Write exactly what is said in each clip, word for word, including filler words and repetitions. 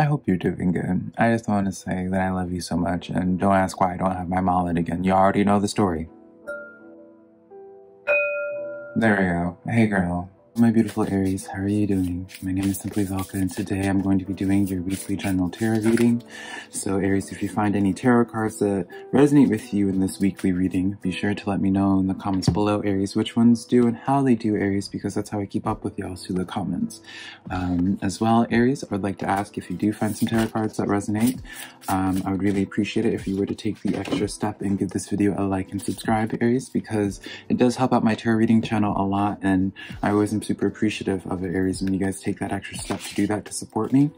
I hope you're doing good. I just want to say that I love you so much, and don't ask why I don't have my mullet again. You already know the story. There we go. Hey girl. My beautiful Aries, how are you doing? My name is Simply Velca, and today I'm going to be doing your weekly general tarot reading. So Aries, if you find any tarot cards that resonate with you in this weekly reading, be sure to let me know in the comments below, Aries, which ones do and how they do, Aries, because that's how I keep up with y'all through the comments. Um, as well, Aries, I would like to ask if you do find some tarot cards that resonate, um, I would really appreciate it if you were to take the extra step and give this video a like and subscribe, Aries, because it does help out my tarot reading channel a lot, and I always am super appreciative of it, Aries, when you guys take that extra step to do that to support me.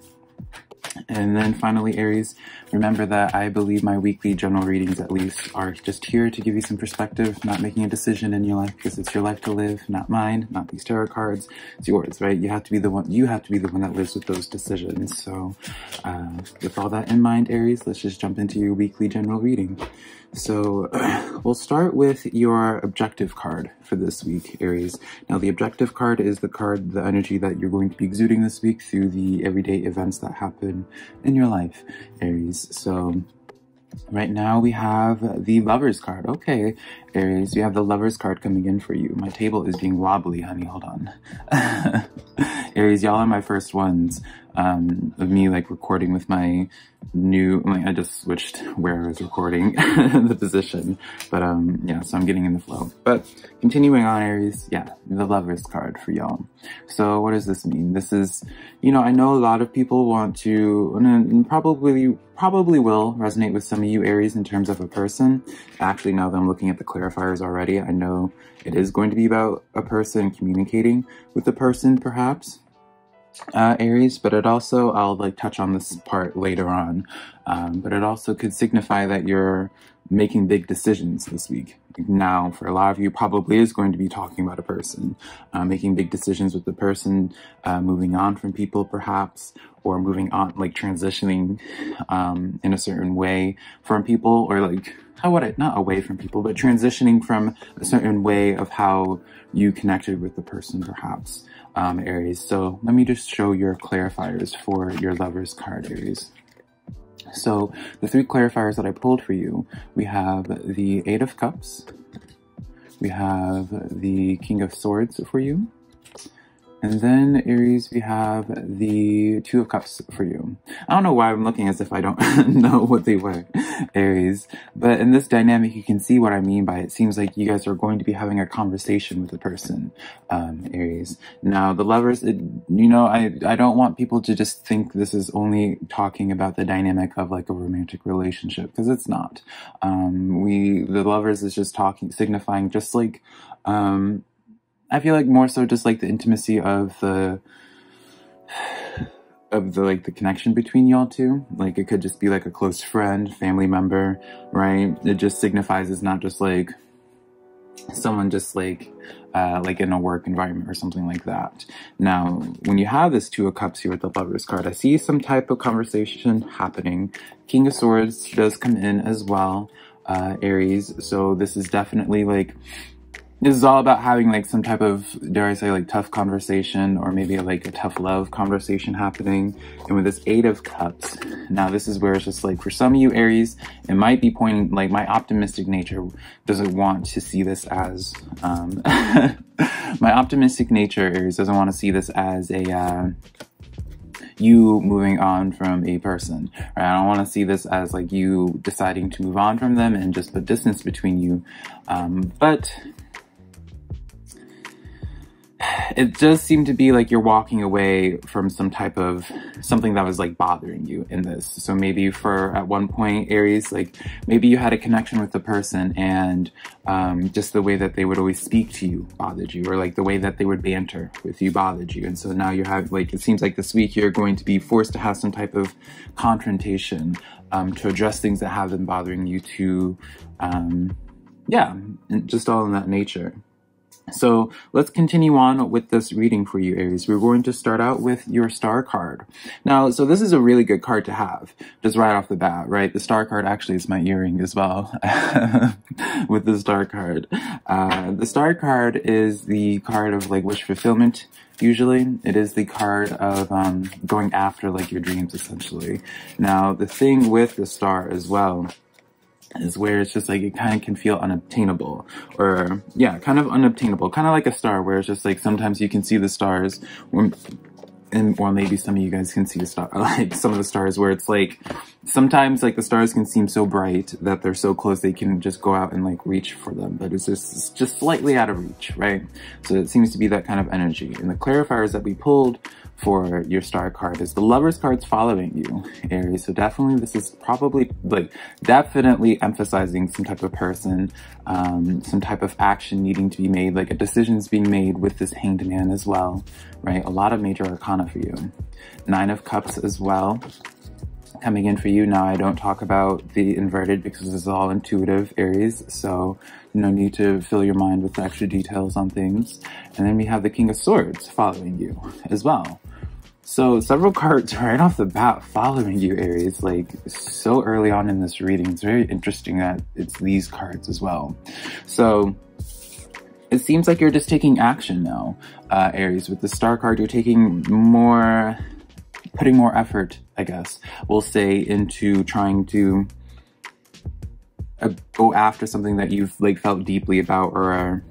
And then finally, Aries, remember that I believe my weekly general readings, at least, are just here to give you some perspective, not making a decision in your life, because it's your life to live, not mine, not these tarot cards. It's yours, right? You have to be the one, you have to be the one that lives with those decisions. So uh, with all that in mind, Aries, let's just jump into your weekly general reading. So we'll start with your objective card for this week, Aries. Now, the objective card is the card, the energy that you're going to be exuding this week through the everyday events that happen in your life, Aries. So right now we have the Lovers card. Okay, Aries, we have the Lovers card coming in for you. My table is being wobbly, honey. Hold on. Aries, y'all are my first ones um, of me, like, recording with my new, like, I just switched where I was recording the position, but um, yeah, so I'm getting in the flow. But continuing on, Aries, yeah, the Lovers card for y'all. So what does this mean? This is, you know, I know a lot of people want to, and probably, probably will resonate with some of you, Aries, in terms of a person. Actually, now that I'm looking at the clarifiers already, I know it is going to be about a person, communicating with the person, perhaps. Uh, Aries, but it also, I'll like touch on this part later on, um, but it also could signify that you're making big decisions this week. Now, for a lot of you, probably is going to be talking about a person, uh, making big decisions with the person, uh, moving on from people perhaps, or moving on, like transitioning um, in a certain way from people, or like, how would I, not away from people, but transitioning from a certain way of how you connected with the person perhaps. Um, Aries. So let me just show your clarifiers for your Lovers card, Aries. So the three clarifiers that I pulled for you, we have the Eight of Cups, we have the King of Swords for you, and then, Aries, we have the Two of Cups for you. I don't know why I'm looking as if I don't know what they were, Aries. But in this dynamic, you can see what I mean by it. It seems like you guys are going to be having a conversation with a person, um, Aries. Now, the Lovers, it, you know, I, I don't want people to just think this is only talking about the dynamic of, like, a romantic relationship, because it's not. Um, we, the Lovers is just talking, signifying just, like, um... I feel like more so just like the intimacy of the, of the, like, the connection between y'all two. Like, it could just be like a close friend, family member, right? It just signifies it's not just like someone just like, uh, like in a work environment or something like that. Now, when you have this Two of Cups here with the Lovers card, I see some type of conversation happening. King of Swords does come in as well, uh, Aries. So this is definitely like, this is all about having, like, some type of, dare I say, like, tough conversation, or maybe like a tough love conversation happening. And with this Eight of Cups, now this is where it's just like, for some of you, Aries, it might be pointing, like, my optimistic nature doesn't want to see this as, um, my optimistic nature, Aries, doesn't want to see this as a, uh, you moving on from a person, right? I don't want to see this as like you deciding to move on from them and just put distance between you. Um, but it does seem to be like you're walking away from some type of something that was like bothering you in this. So maybe for at one point, Aries, like maybe you had a connection with the person, and um, just the way that they would always speak to you bothered you, or like the way that they would banter with you bothered you. And so now you have, like, it seems like this week you're going to be forced to have some type of confrontation um, to address things that have been bothering you, to, um, yeah, and just all in that nature. So let's continue on with this reading for you, Aries. We're going to start out with your star card. Now, so this is a really good card to have, just right off the bat, right? The star card actually is my earring as well with the star card. Uh, the star card is the card of like wish fulfillment. Usually it is the card of um, going after like your dreams, essentially. Now, the thing with the star as well is where it's just like it kind of can feel unobtainable, or yeah, kind of unobtainable, kind of like a star, where it's just like sometimes you can see the stars, or, and or maybe some of you guys can see the star, like some of the stars, where it's like sometimes like the stars can seem so bright that they're so close they can just go out and like reach for them, but it's just it's just slightly out of reach, right? So it seems to be that kind of energy. And the clarifiers that we pulled for your star card is the Lover's card's following you, Aries. So definitely this is probably like definitely emphasizing some type of person, um, some type of action needing to be made, like a decision's being made with this Hanged Man as well, right? A lot of major arcana for you. Nine of Cups as well coming in for you. Now, I don't talk about the inverted because this is all intuitive, Aries, so no need to fill your mind with extra details on things. And then we have the King of Swords following you as well. So several cards right off the bat following you, Aries, like so early on in this reading. It's very interesting that it's these cards as well. So it seems like you're just taking action now, uh, Aries. With the star card, you're taking more, putting more effort, I guess, we'll say, into trying to uh, go after something that you've like felt deeply about, or are,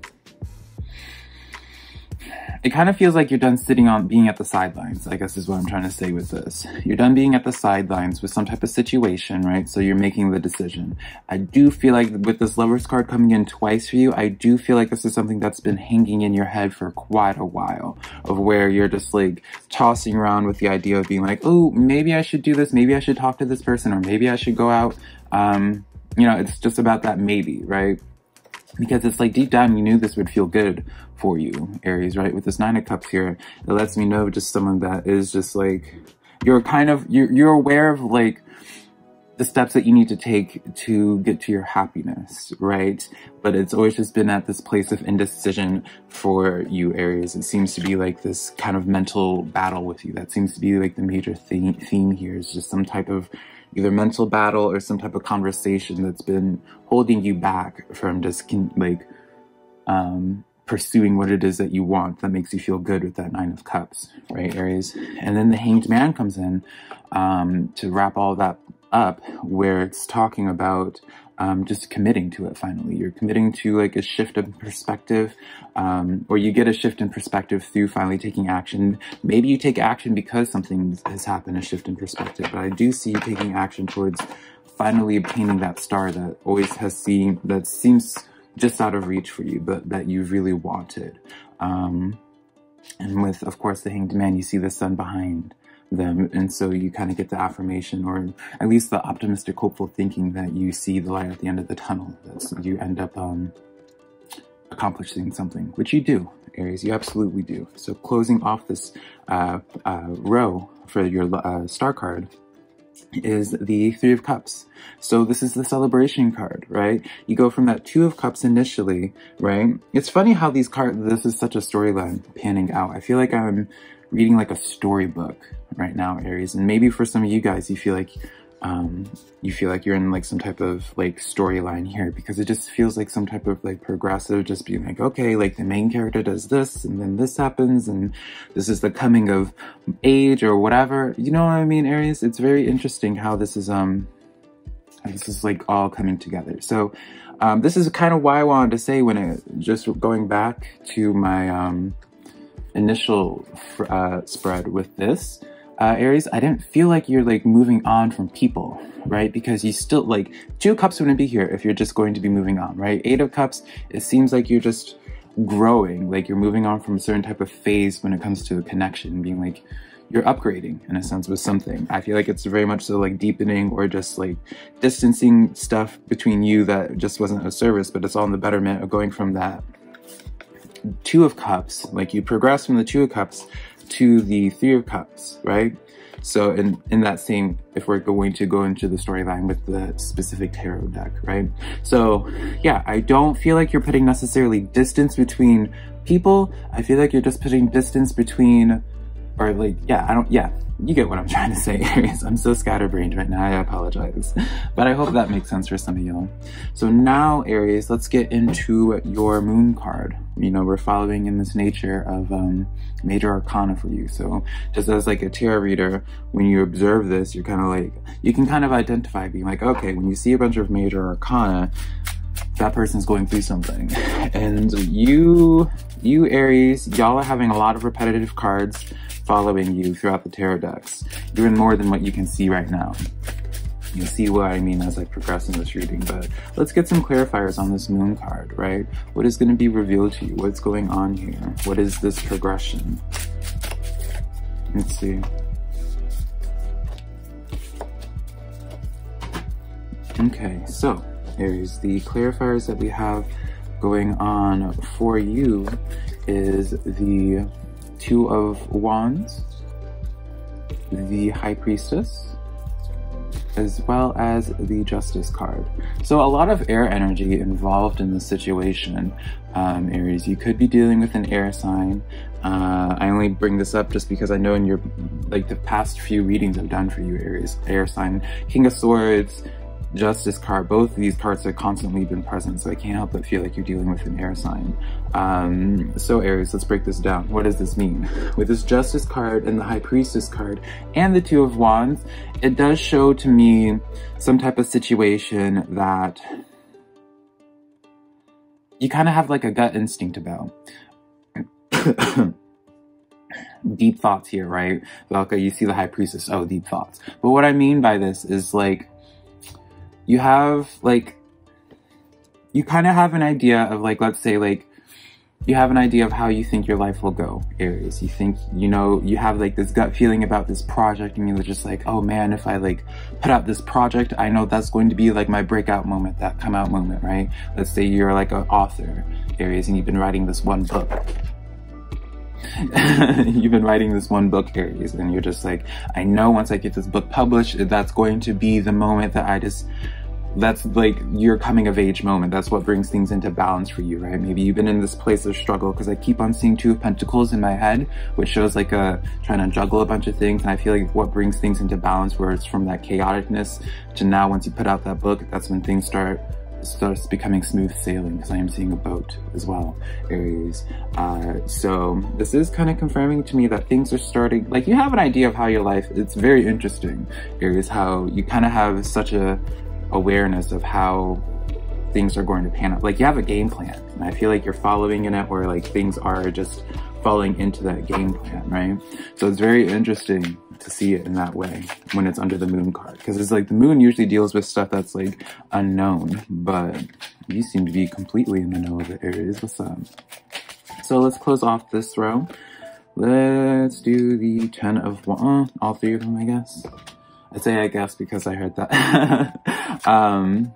it kind of feels like you're done sitting on being at the sidelines, I guess is what I'm trying to say with this. You're done being at the sidelines with some type of situation, right? So you're making the decision. I do feel like with this Lover's card coming in twice for you, I do feel like this is something that's been hanging in your head for quite a while, of where you're just like tossing around with the idea of being like, oh, maybe I should do this. Maybe I should talk to this person, or maybe I should go out. Um, you know, it's just about that maybe, right? Because it's like deep down, you knew this would feel good for you, Aries, right? With this Nine of Cups here, it lets me know just someone that is just like, you're kind of, you're, you're aware of like the steps that you need to take to get to your happiness, right? But it's always just been at this place of indecision for you, Aries. It seems to be like this kind of mental battle with you. That seems to be like the major theme, theme here is just some type of either mental battle or some type of conversation that's been holding you back from just like um, pursuing what it is that you want that makes you feel good with that Nine of Cups, right, Aries? And then the Hanged Man comes in um, to wrap all that up, where it's talking about um, just committing to it finally. You're committing to like a shift of perspective, um, or you get a shift in perspective through finally taking action. Maybe you take action because something has happened, a shift in perspective, but I do see you taking action towards finally obtaining that star that always has seen, that seems just out of reach for you, but that you really wanted. Um, and with, of course, the Hanged Man, you see the sun behind them, and so you kind of get the affirmation, or at least the optimistic, hopeful thinking that you see the light at the end of the tunnel. That's, you end up um, accomplishing something, which you do, Aries, you absolutely do. So closing off this uh, uh, row for your uh, star card is the Three of Cups. So this is the celebration card, right? You go from that Two of Cups initially, right? It's funny how these cards, this is such a storyline panning out. I feel like I'm reading like a storybook right now, Aries, and maybe for some of you guys, you feel like um, you feel like you're in like some type of like storyline here, because it just feels like some type of like progressive, just being like, okay, like the main character does this, and then this happens, and this is the coming of age or whatever. You know what I mean, Aries? It's very interesting how this is um how this is like all coming together. So um, this is kind of why I wanted to say when it just going back to my um, initial uh, spread with this. Uh, Aries, I didn't feel like you're like moving on from people, right? Because you still like, Two of Cups wouldn't be here if you're just going to be moving on, right? Eight of Cups, it seems like you're just growing, like you're moving on from a certain type of phase when it comes to a connection, being like, you're upgrading in a sense with something. I feel like it's very much so like deepening, or just like distancing stuff between you that just wasn't of service, but it's all in the betterment of going from that Two of Cups, like you progress from the Two of Cups to the Three of Cups, right? So in, in that same, if we're going to go into the storyline with the specific tarot deck, right? So yeah, I don't feel like you're putting necessarily distance between people. I feel like you're just putting distance between, or like, yeah, I don't, yeah, you get what I'm trying to say, Aries. I'm so scatterbrained right now, I apologize. But I hope that makes sense for some of y'all. So now, Aries, let's get into your moon card. You know, we're following in this nature of um, major arcana for you. So just as like a tarot reader, when you observe this, you're kind of like, you can kind of identify being like, okay, when you see a bunch of major arcana, that person's going through something. And you, you Aries, y'all are having a lot of repetitive cards following you throughout the tarot decks, even more than what you can see right now. You'll see what I mean as I progress in this reading, but let's get some clarifiers on this moon card, right? What is going to be revealed to you? What's going on here? What is this progression? Let's see. Okay, so Aries, the clarifiers that we have going on for you is the Two of Wands, the High Priestess, as well as the Justice card. So a lot of air energy involved in this situation, um, Aries. You could be dealing with an air sign. Uh, I only bring this up just because I know in your, like the past few readings I've done for you, Aries, air sign, King of Swords, Justice card, both of these cards have constantly been present, so I can't help but feel like you're dealing with an air sign. Um, so Aries, let's break this down. What does this mean? With this Justice card and the High Priestess card and the Two of Wands, it does show to me some type of situation that you kind of have like a gut instinct about. Deep thoughts here, right? Velca, you see the High Priestess, oh, deep thoughts. But what I mean by this is like, you have, like, you kind of have an idea of, like, let's say, like, you have an idea of how you think your life will go, Aries. You think, you know, you have, like, this gut feeling about this project, and you're just like, oh, man, if I, like, put out this project, I know that's going to be, like, my breakout moment, that come-out moment, right? Let's say you're, like, an author, Aries, and you've been writing this one book. You've been writing this one book, Aries, and you're just like, I know once I get this book published, that's going to be the moment that I just... that's like your coming of age moment. That's what brings things into balance for you, right? Maybe you've been in this place of struggle, because I keep on seeing Two of Pentacles in my head, which shows like a trying to juggle a bunch of things. And I feel like what brings things into balance, where it's from that chaoticness to now, once you put out that book, that's when things start starts becoming smooth sailing, because I am seeing a boat as well, Aries. Uh, so this is kind of confirming to me that things are starting, like you have an idea of how your life, it's very interesting, Aries, how you kind of have such a awareness of how things are going to pan out. Like you have a game plan, and I feel like you're following in it, where like things are just falling into that game plan, right? So it's very interesting to see it in that way when it's under the moon card, because it's like the moon usually deals with stuff that's like unknown, but you seem to be completely in the know of it, Aries. What's up? So let's close off this row. Let's do the Ten of Wands, all three of them, I guess. I say I guess because I heard that. um,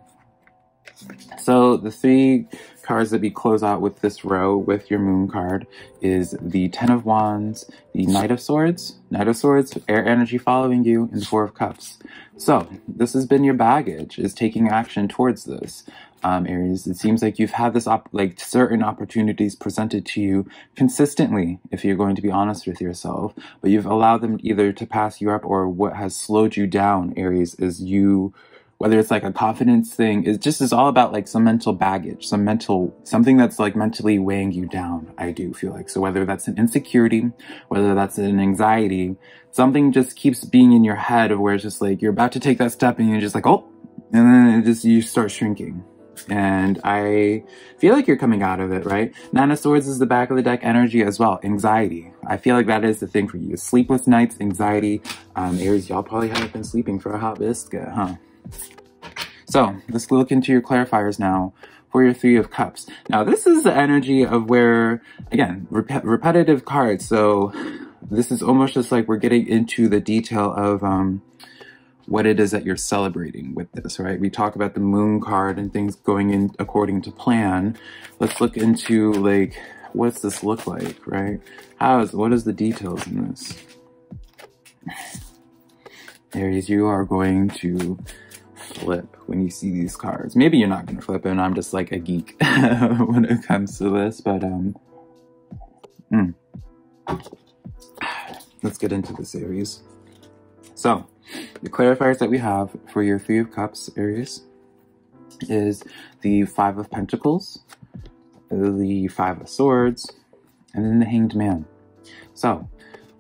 so the three cards that we close out with this row with your moon card is the Ten of Wands, the Knight of Swords, Knight of Swords, air energy following you, and the Four of Cups. So this has been your baggage, is taking action towards this. Um, Aries, it seems like you've had this op like certain opportunities presented to you consistently, if you're going to be honest with yourself, but you've allowed them either to pass you up, or what has slowed you down, Aries, is you, whether it's like a confidence thing, it just is all about like some mental baggage, some mental, something that's like mentally weighing you down, I do feel like. So whether that's an insecurity, whether that's an anxiety, something just keeps being in your head of where it's just like, you're about to take that step and you're just like, oh, and then it just, you start shrinking. And I feel like you're coming out of it, right? Nine of Swords is the back of the deck energy as well. Anxiety. I feel like that is the thing for you. Sleepless nights, anxiety. Um, Aries, y'all probably haven't been sleeping for a hot biscuit, huh? So let's look into your clarifiers now for your Three of Cups. Now, this is the energy of where, again, rep repetitive cards. So this is almost just like we're getting into the detail of... Um, what it is that you're celebrating with this, right? We talk about the moon card and things going in according to plan. Let's look into like, what's this look like, right? How is, what is the details in this? areas you are going to flip when you see these cards. Maybe you're not going to flip, and I'm just like a geek when it comes to this, but um mm. Let's get into the series. So the clarifiers that we have for your Three of Cups series is the Five of Pentacles, the Five of Swords, and then the Hanged Man. So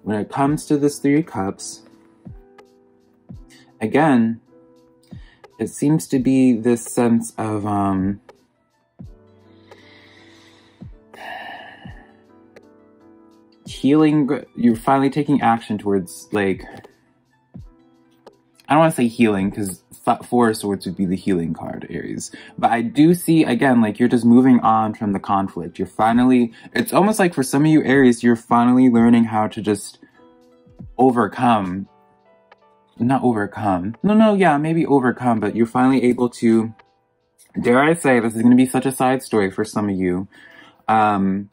when it comes to this Three of Cups, again, it seems to be this sense of um, healing. You're finally taking action towards, like, I don't want to say healing, because Four of Swords would be the healing card, Aries. But I do see, again, like, you're just moving on from the conflict. You're finally, it's almost like for some of you Aries, you're finally learning how to just overcome. Not overcome. No, no, yeah, maybe overcome, but you're finally able to, dare I say, this is going to be such a side story for some of you. Um,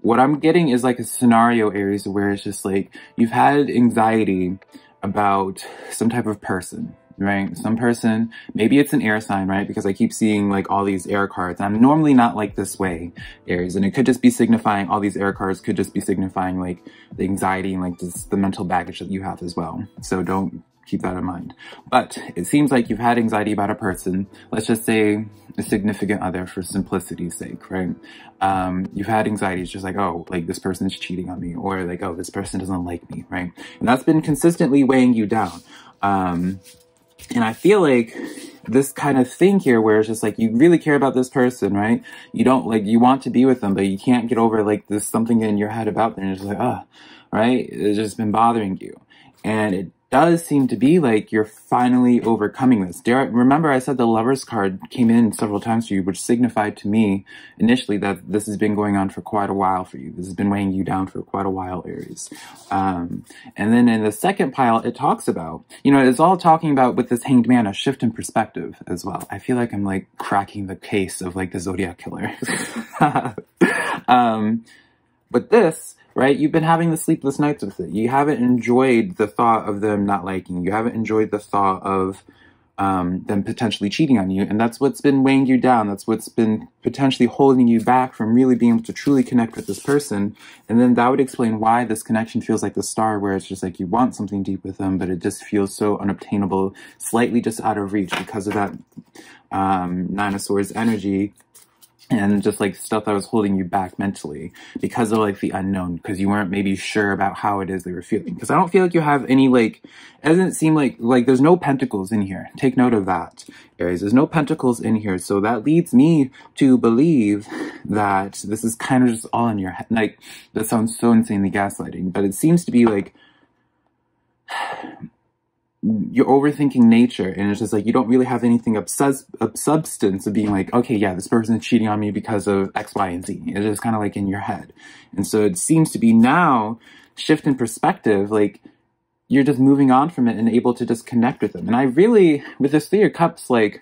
what I'm getting is like a scenario, Aries, where it's just like, you've had anxiety about some type of person, right? Some person, maybe it's an air sign, right? Because I keep seeing like all these air cards. I'm normally not like this way, Aries, and it could just be signifying, all these air cards could just be signifying like the anxiety and like this, the mental baggage that you have as well. So don't keep that in mind. But it seems like you've had anxiety about a person, let's just say a significant other for simplicity's sake, right? Um, you've had anxiety, it's just like, oh, like this person's cheating on me, or like, oh, this person doesn't like me, right? And that's been consistently weighing you down. Um, and I feel like this kind of thing here where it's just like, you really care about this person, right? You don't, like, you want to be with them, but you can't get over like this something in your head about them, and it's just like, ah, oh, right? It's just been bothering you. And it does seem to be like you're finally overcoming this. Dare I, remember I said the Lover's card came in several times for you, which signified to me initially that this has been going on for quite a while for you. This has been weighing you down for quite a while, Aries. Um, and then in the second pile, it talks about, you know, it's all talking about with this Hanged Man, a shift in perspective as well. I feel like I'm like cracking the case of like the Zodiac Killer. um, but this, right? You've been having the sleepless nights with it. You haven't enjoyed the thought of them not liking you. You haven't enjoyed the thought of um, them potentially cheating on you. And that's what's been weighing you down. That's what's been potentially holding you back from really being able to truly connect with this person. And then that would explain why this connection feels like the star, where it's just like you want something deep with them, but it just feels so unobtainable, slightly just out of reach because of that um, Nine of Swords energy. And just like stuff that was holding you back mentally because of like the unknown, because you weren't maybe sure about how it is they were feeling. Because I don't feel like you have any, like, it doesn't seem like, like there's no pentacles in here. Take note of that, Aries. There's no pentacles in here. So that leads me to believe that this is kind of just all in your head. Like, that sounds so insanely gaslighting, but it seems to be like, you're overthinking nature, and it's just like you don't really have anything of, of substance of being like, okay, yeah, this person is cheating on me because of X, Y, and Z. It's just kind of like in your head. And so it seems to be now shift in perspective, like you're just moving on from it and able to just connect with them. And I really, with this Three of Cups, like,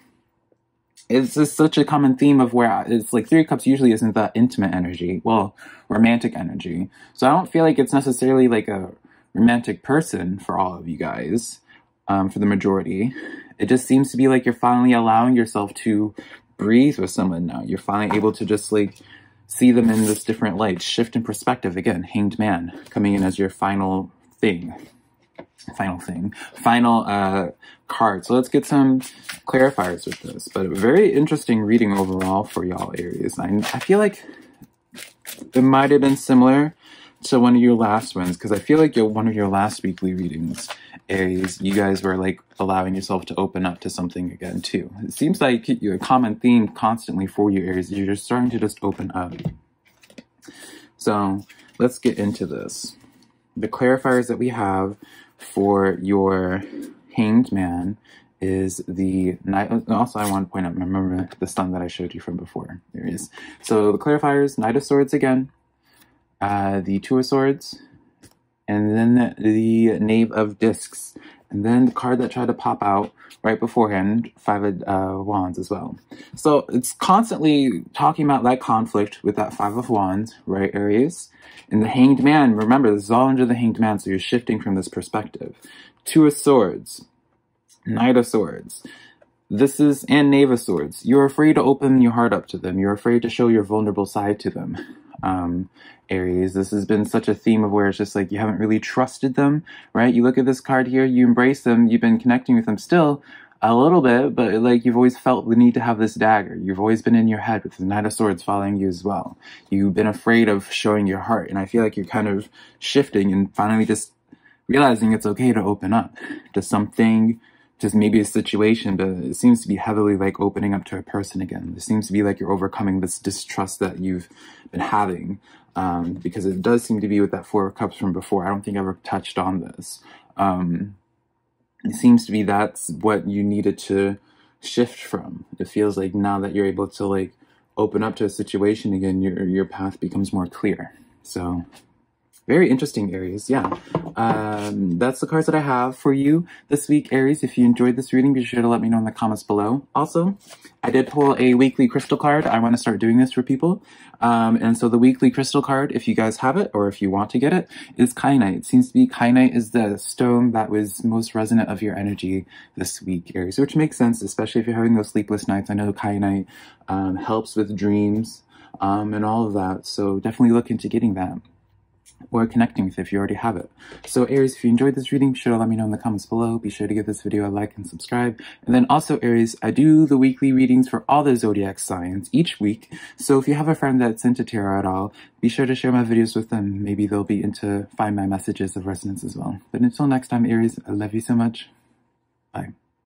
it's just such a common theme of where it's like Three of Cups usually isn't that intimate energy, well, romantic energy. So I don't feel like it's necessarily like a romantic person for all of you guys. Um, for the majority, it just seems to be like you're finally allowing yourself to breathe with someone now. You're finally able to just like see them in this different light, shift in perspective. Again, Hanged Man coming in as your final thing, final thing, final uh, card. So let's get some clarifiers with this. But a very interesting reading overall for y'all, Aries. I, I feel like it might have been similar to one of your last ones, because I feel like your, one of your last weekly readings, Aries, you guys were like allowing yourself to open up to something again too. It seems like you're a common theme constantly for you, Aries. You're just starting to just open up. So let's get into this. The clarifiers that we have for your Hanged Man is the Knight of, also I want to point out, remember the sun that I showed you from before, Aries. So the clarifiers, Knight of Swords again, uh, the Two of Swords, and then the knave of discs, and then the card that tried to pop out right beforehand, five of uh, wands as well. So it's constantly talking about that conflict with that five of wands, right, Aries? And the hanged man, remember, this is all under the hanged man, so you're shifting from this perspective. Two of swords, knight of swords. This is, and knave of swords. You're afraid to open your heart up to them. You're afraid to show your vulnerable side to them. Um, Aries, this has been such a theme of where it's just like you haven't really trusted them, right? You look at this card here, you embrace them, you've been connecting with them still a little bit, but like you've always felt the need to have this dagger. You've always been in your head with the Knight of Swords following you as well. You've been afraid of showing your heart, and I feel like you're kind of shifting and finally just realizing it's okay to open up to something, just maybe a situation, but it seems to be heavily like opening up to a person again. It seems to be like you're overcoming this distrust that you've been having, um, because it does seem to be with that Four of Cups from before. I don't think I ever touched on this. Um, it seems to be that's what you needed to shift from. It feels like now that you're able to like open up to a situation again, your, your path becomes more clear. So very interesting, Aries. Yeah, um, that's the cards that I have for you this week, Aries. If you enjoyed this reading, be sure to let me know in the comments below. Also, I did pull a weekly crystal card. I want to start doing this for people. Um, and so the weekly crystal card, if you guys have it, or if you want to get it, is Kyanite. It seems to be Kyanite is the stone that was most resonant of your energy this week, Aries, which makes sense, especially if you're having those sleepless nights. I know Kyanite um, helps with dreams um, and all of that. So definitely look into getting that, or connecting with if you already have it. So Aries, if you enjoyed this reading, be sure to let me know in the comments below. Be sure to give this video a like and subscribe. And then also, Aries, I do the weekly readings for all the zodiac signs each week. So if you have a friend that's into tarot at all, be sure to share my videos with them. Maybe they'll be into find my messages of resonance as well. But until next time, Aries, I love you so much. Bye.